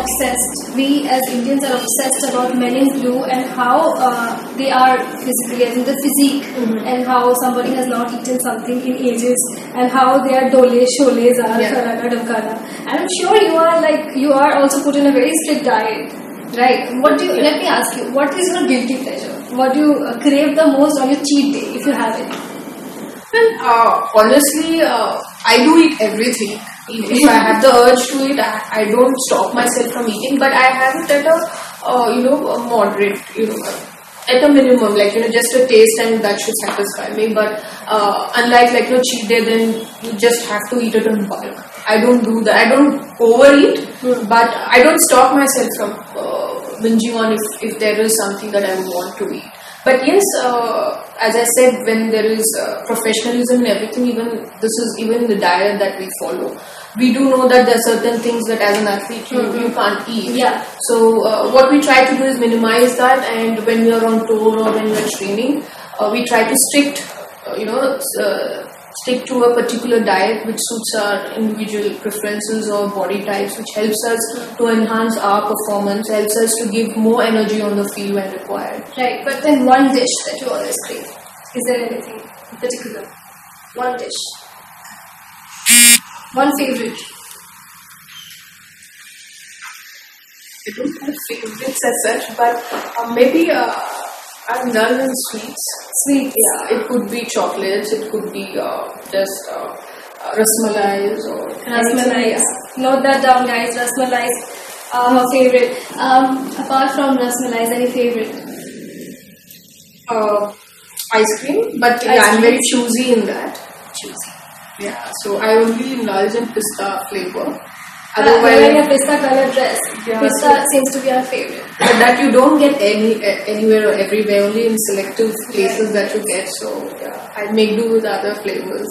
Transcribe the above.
obsessed. We as Indians are obsessed about men in blue and how they are physically, as in the physique, and how somebody has not eaten something in ages, and how they are dole, sholez, kharana, damkana. And I'm sure you are like, you are also put in a very strict diet, right? What do you, let me ask you, what is your guilty pleasure? What do you crave the most on your cheat day, if you have it? Well, honestly, I do eat everything. If I have the urge to eat, I don't stop myself from eating, but I have it at a, a moderate, at a minimum, just a taste, and that should satisfy me. But unlike cheat day, then you just have to eat it in bulk. I don't do that. I don't overeat, but I don't stop myself from binging on if there is something that I want to eat. But yes, as I said, when there is professionalism in everything, even the diet that we follow, we do know that there are certain things that as an athlete you can't eat. Yeah. So what we try to do is minimize that, and when we are on tour or when we are training, we try to stick to a particular diet which suits our individual preferences or body types, which helps us to enhance our performance, helps us to give more energy on the field when required. Right, but then one dish that you always crave, is there anything in particular? One dish. One favorite. I don't have favorites as such, but maybe I'm done with sweets. Sweets? Yeah, it could be chocolates, it could be rasmalais or... Rasmalai, yeah. Note that down, guys. Rasmalai are her favorite. Apart from rasmalais, any favorite? Ice cream, but yeah, I'm very choosy in that. Choosy. Yeah, so I only indulge in pista flavour. Otherwise, wearing a pista colour dress, yeah, pista seems to be our favorite. But that you don't get anywhere or everywhere, only in selective places that you get. So yeah, I make do with other flavors.